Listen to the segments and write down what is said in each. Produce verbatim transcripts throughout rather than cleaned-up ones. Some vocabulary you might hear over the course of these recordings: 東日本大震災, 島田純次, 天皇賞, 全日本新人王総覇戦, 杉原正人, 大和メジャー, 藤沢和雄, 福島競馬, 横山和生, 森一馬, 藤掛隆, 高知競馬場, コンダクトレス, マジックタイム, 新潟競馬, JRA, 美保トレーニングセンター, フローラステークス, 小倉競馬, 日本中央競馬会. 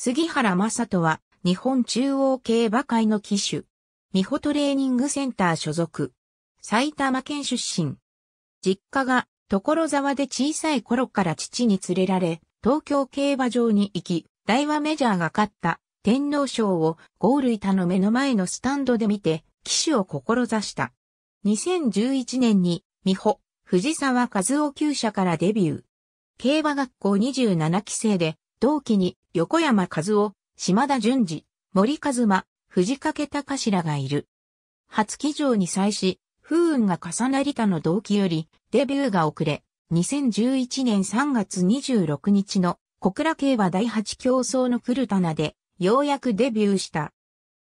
杉原正人は、日本中央競馬会の騎手。美保トレーニングセンター所属。埼玉県出身。実家が所沢で小さい頃から父に連れられ、東京競馬場に行き、大和メジャーが勝った天皇賞を郷類他の目の前のスタンドで見て、騎手を志した。にせんじゅういちねんに美保、藤沢和雄厩舎からデビュー。競馬学校にじゅうななきせいで、同期に横山和生、島田純次、森一馬、藤掛隆らがいる。初騎乗に際し、不運が重なり他の同期よりデビューが遅れ、にせんじゅういちねんさんがつにじゅうろくにちの小倉競馬だいはちきょうそうの古棚でようやくデビューした。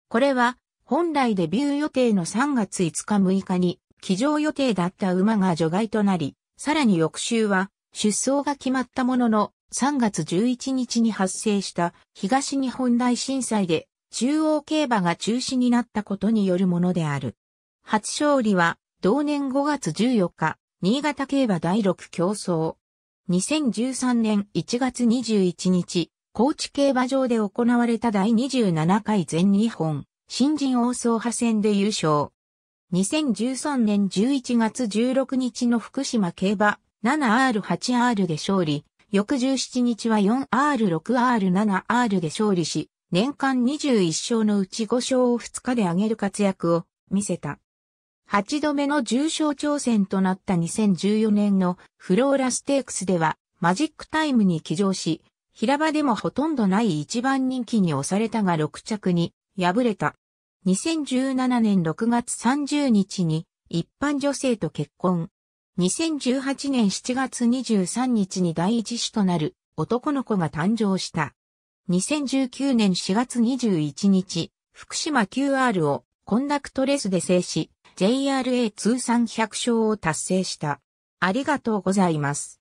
これは本来デビュー予定のさんがついつかむいかに騎乗予定だった馬が除外となり、さらに翌週は出走が決まったものの、さんがつじゅういちにちに発生した東日本大震災で中央競馬が中止になったことによるものである。初勝利は同年ごがつじゅうよっか、新潟競馬だいろくきょうそう。にせんじゅうさんねんいちがつにじゅういちにち、高知競馬場で行われただいにじゅうななかい全日本新人王総覇戦で優勝。にせんじゅうさんねんじゅういちがつじゅうろくにちの福島競馬 ななアールはちアール で勝利。翌じゅうしちにちは よんアールろくアールななアール で勝利し、年間にじゅういっしょうのうちごしょうをふつかで上げる活躍を見せた。はちどめの重賞挑戦となったにせんじゅうよねんのフローラステークスではマジックタイムに騎乗し、平場でもほとんどないいちばんにんきに押されたがろくちゃくに敗れた。にせんじゅうななねんろくがつさんじゅうにちに一般女性と結婚。にせんじゅうはちねんしちがつにじゅうさんにちに第一子となる男の子が誕生した。にせんじゅうきゅうねんしがつにじゅういちにち、福島 キューアール をコンダクトレスで制し、ジェイアールエー 通算ひゃくしょうを達成した。ありがとうございます。